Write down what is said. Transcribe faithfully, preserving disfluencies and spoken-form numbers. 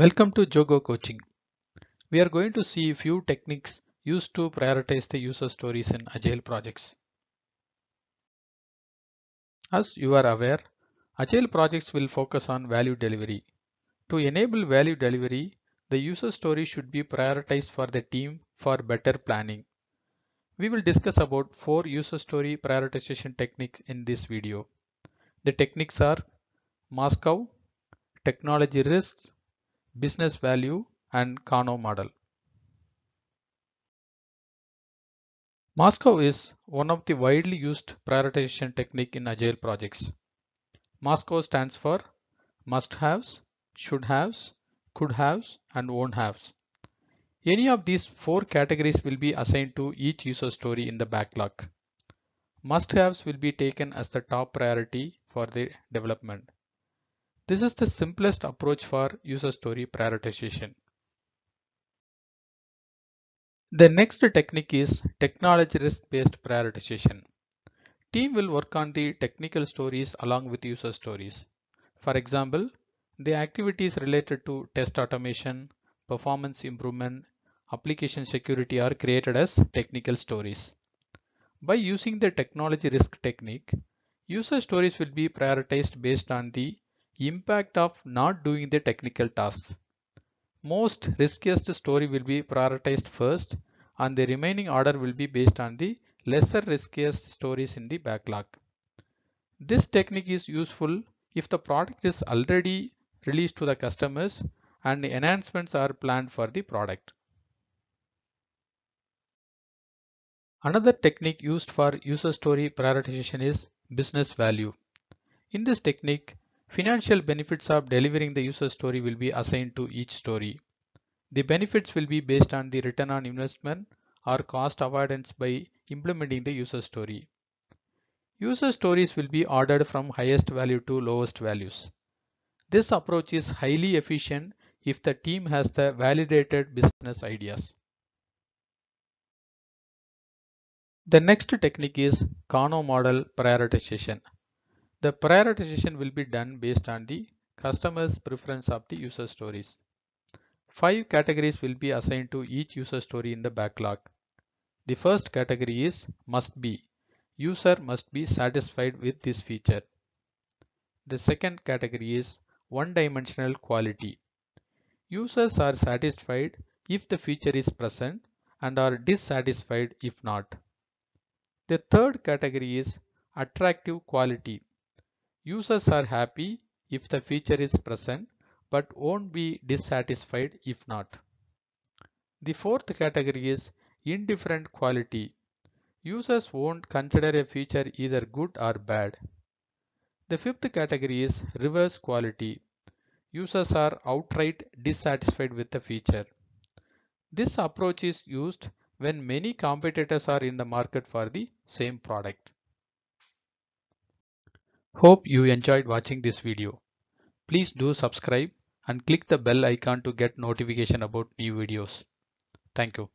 Welcome to Jogo Coaching. We are going to see few techniques used to prioritize the user stories in Agile projects. As you are aware, Agile projects will focus on value delivery. To enable value delivery, the user story should be prioritized for the team for better planning. We will discuss about four user story prioritization techniques in this video. The techniques are MoSCoW, technology risks, business value, and Kano model. MoSCoW is one of the widely used prioritization technique in Agile projects. MoSCoW stands for must-haves, should-haves, could-haves, and won't-haves. Any of these four categories will be assigned to each user story in the backlog. Must-haves will be taken as the top priority for the development. This is the simplest approach for user story prioritization. The next technique is technology risk-based prioritization. Team will work on the technical stories along with user stories. For example, the activities related to test automation, performance improvement, application security are created as technical stories. By using the technology risk technique, user stories will be prioritized based on the impact of not doing the technical tasks. Most riskiest story will be prioritized first, and the remaining order will be based on the lesser riskiest stories in the backlog. This technique is useful if the product is already released to the customers and enhancements are planned for the product. Another technique used for user story prioritization is business value. In this technique, financial benefits of delivering the user story will be assigned to each story. The benefits will be based on the return on investment or cost avoidance by implementing the user story. User stories will be ordered from highest value to lowest values. This approach is highly efficient if the team has the validated business ideas. The next technique is Kano model prioritization. The prioritization will be done based on the customer's preference of the user stories. Five categories will be assigned to each user story in the backlog. The first category is must be. User must be satisfied with this feature. The second category is one-dimensional quality. Users are satisfied if the feature is present and are dissatisfied if not. The third category is attractive quality. Users are happy if the feature is present but won't be dissatisfied if not. The fourth category is indifferent quality. Users won't consider a feature either good or bad. The fifth category is reverse quality. Users are outright dissatisfied with the feature. This approach is used when many competitors are in the market for the same product. Hope you enjoyed watching this video. Please do subscribe and click the bell icon to get notification about new videos. Thank you.